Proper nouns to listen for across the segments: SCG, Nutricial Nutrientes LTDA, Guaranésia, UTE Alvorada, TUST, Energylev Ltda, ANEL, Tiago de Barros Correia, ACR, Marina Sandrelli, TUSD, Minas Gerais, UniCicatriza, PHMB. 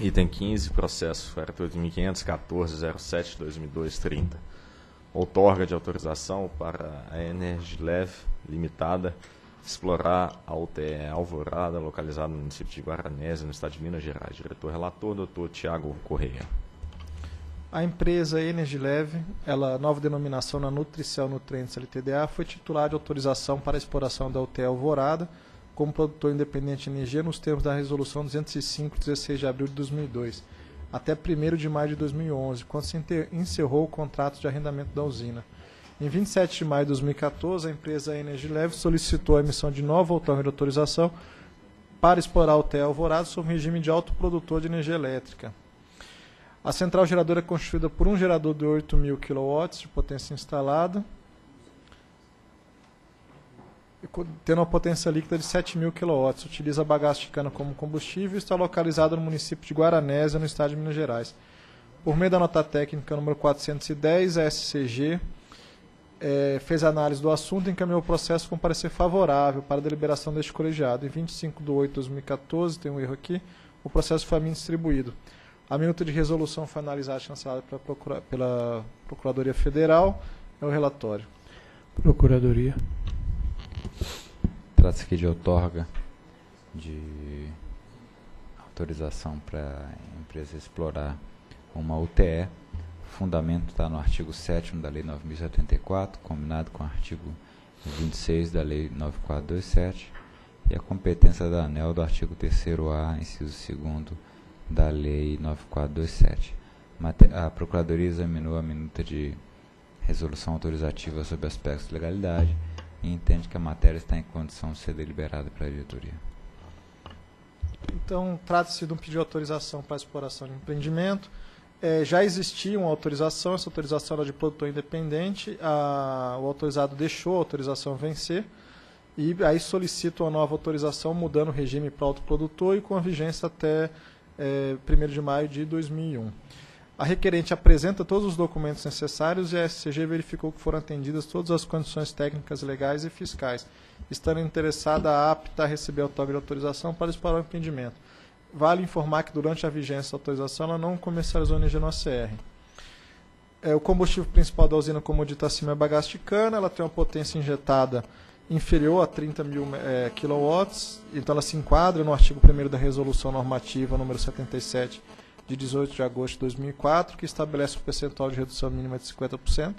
Item 15, processo 48.514.07.2002.30. Outorga de autorização para a Energylev Ltda explorar a UTE Alvorada, localizada no município de Guaranésia, no estado de Minas Gerais. Diretor-relator, doutor Tiago Correia. A empresa Energylev, ela nova denominação na Nutricial Nutrientes LTDA, foi titular de autorização para a exploração da UTE Alvorada como produtor independente de energia nos termos da Resolução 205, 16 de abril de 2002, até 1º de maio de 2011, quando se encerrou o contrato de arrendamento da usina. Em 27 de maio de 2014, a empresa Energylev solicitou a emissão de nova outorga de autorização para explorar o TUSD Alvorada sob regime de autoprodutor de energia elétrica. A central geradora é constituída por um gerador de 8.000 kW de potência instalada, tendo uma potência líquida de 7.000 kW, utiliza bagaço de cana como combustível e está localizado no município de Guaranésia, no estado de Minas Gerais. Por meio da nota técnica número 410, a SCG fez análise do assunto e encaminhou o processo com parecer favorável para a deliberação deste colegiado. Em 25 de 8 de 2014, tem um erro aqui, o processo foi a mim distribuído. A minuta de resolução foi analisada e chancelada pela Procuradoria Federal. É o relatório. Procuradoria. Trata-se aqui de outorga de autorização para a empresa explorar uma UTE. O fundamento está no artigo 7º da Lei 9.074, combinado com o artigo 26 da Lei 9427, e a competência da ANEL do artigo 3º A, inciso 2º da Lei 9427. A Procuradoria examinou a minuta de resolução autorizativa sobre aspectos de legalidade e entende que a matéria está em condição de ser deliberada pela diretoria. Então, trata-se de um pedido de autorização para exploração de empreendimento. Já existia uma autorização, essa autorização era de produtor independente, o autorizado deixou a autorização vencer, e aí solicita uma nova autorização, mudando o regime para autoprodutor e com a vigência até 1º de maio de 2001. A requerente apresenta todos os documentos necessários e a SCG verificou que foram atendidas todas as condições técnicas, legais e fiscais, estando interessada apta a receber a outorga de autorização para explorar o empreendimento. Vale informar que durante a vigência da autorização ela não comercializou energia no ACR. O combustível principal da usina, como dito acima, é bagaço de cana, ela tem uma potência injetada inferior a 30.000 kW, então ela se enquadra no artigo 1º da Resolução Normativa número 77, de 18 de agosto de 2004, que estabelece o percentual de redução mínima de 50%,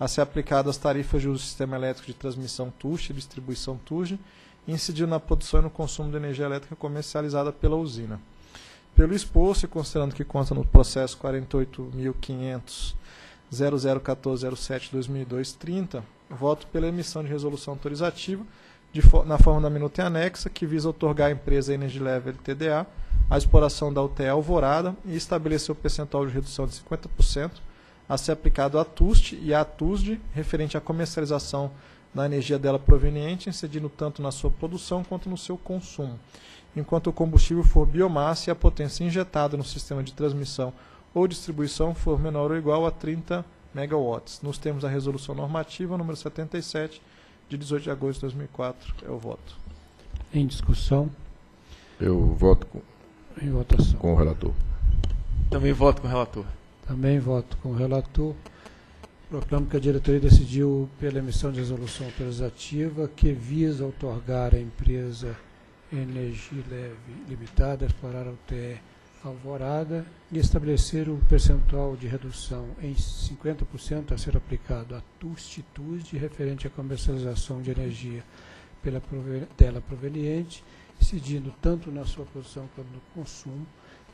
a ser aplicado às tarifas de uso do sistema elétrico de transmissão TUST e distribuição TUSD, incidindo na produção e no consumo de energia elétrica comercializada pela usina. Pelo exposto, e considerando que consta no processo 48.500.001407-2002-30, voto pela emissão de resolução autorizativa na forma da minuta em anexa, que visa outorgar à empresa Energylev Ltda a exploração da UTE Alvorada e estabelecer o percentual de redução de 50% a ser aplicado à TUST e à TUSD, referente à comercialização da energia dela proveniente, incidindo tanto na sua produção quanto no seu consumo, enquanto o combustível for biomassa e a potência injetada no sistema de transmissão ou distribuição for menor ou igual a 30 MW, nos termos da Resolução Normativa número 77, de 18 de agosto de 2004. É o voto. Em discussão? Eu voto com o relator. Também voto com o relator. Também voto com o relator. Proclamo que a diretoria decidiu pela emissão de resolução autorizativa que visa outorgar à empresa Energylev Ltda a explorar a UTE Alvorada e estabelecer o percentual de redução em 50% a ser aplicado à TUST referente à comercialização de energia dela proveniente, incidindo tanto na sua produção quanto no consumo,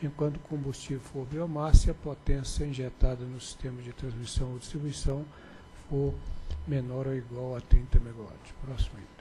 enquanto o combustível for biomassa e a potência injetada no sistema de transmissão ou distribuição for menor ou igual a 30 MW. Próximo item.